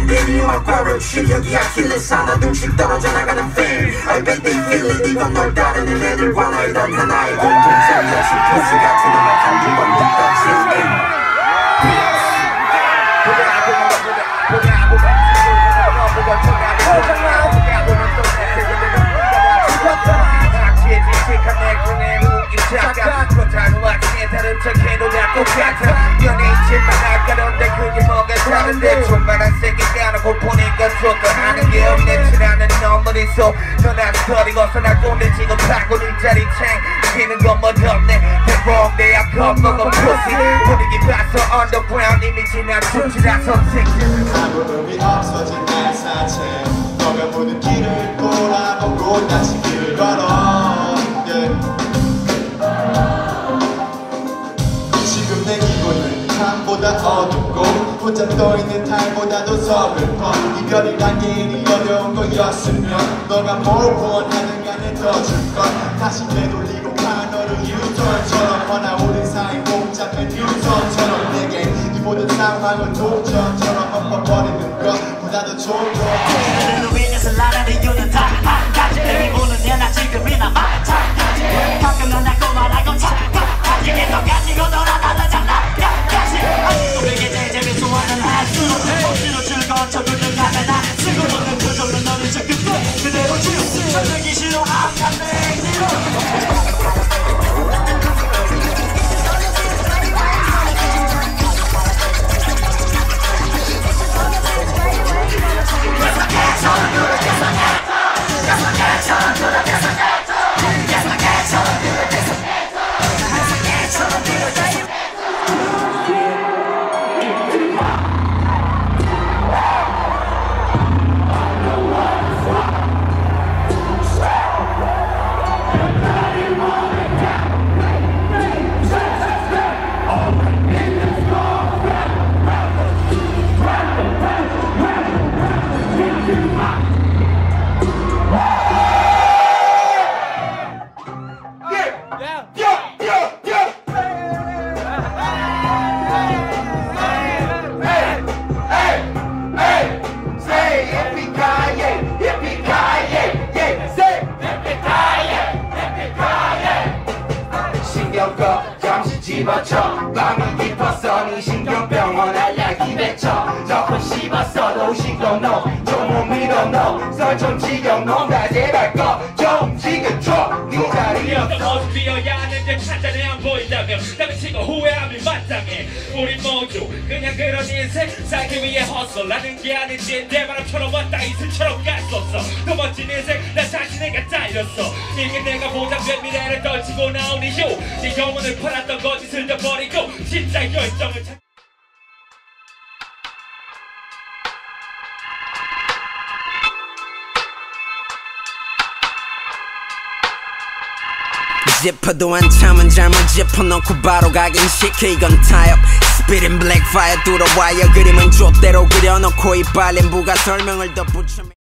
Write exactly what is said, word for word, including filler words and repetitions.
Maybe you are correct, 실력이 아킬레스 하나 둘씩 떨어져 나가는 fame I bet they feel it, 이건 널 따르는 애들과 나의 단 하나의 공통점이 없이 포스 같은 음악 한두 번 듣던 system 다른 척해도 다 똑같아 연예인 칠만 아까던데 그게 뭐가 다른데 존만한 세계 까놓고 보니까 조금 아는 게 없네 칠하는 놈들이 속 전화 스터리고서 날 꼰대 지급하고 일자리 챙기는 건 뭐 덥네 대봉 내 앞 겁먹은 pussy 분위기 봐서 underground 이미지 난 춤추라서 생긴 아무놈이 없어진 내 사체 너가 모든 길을 돌아보고 다시 길을 걸어 보다 어둡고 혼자 떠있는 달보다도 서글퍼 이별이란 게 이리 어려운 거였으면 너가 뭘 원하는 간에 더 줄걸 다시 되돌리고 가 너를 유턴처럼 허나오는 사이 꼭 잡힌 유턴처럼 내게 이 모든 상황을 동전처럼 엎어버리는 것보다도 좋은 것 그들을 위해서 나라는 이유는 다 한 가지 내 부는 내나 지금이나 마찬가지 가끔 넌 알고 말하고 착각하지 계속 가지고 돌아다는 장난감 아직도 내게 제일 재미좋아하는 한수로 억지로 즐거운 척을 가면다 쓰고 있는 표정으로 너를 적극도 그대로 지우지 설명이 싫어 아깝네 짚어도 한참은 잘못 짚어놓고 바로 가긴 시키 이건 타협 Spit in black fire through the wire 그림은 좆대로 그려놓고 이 빨린 부가 설명을 덧붙여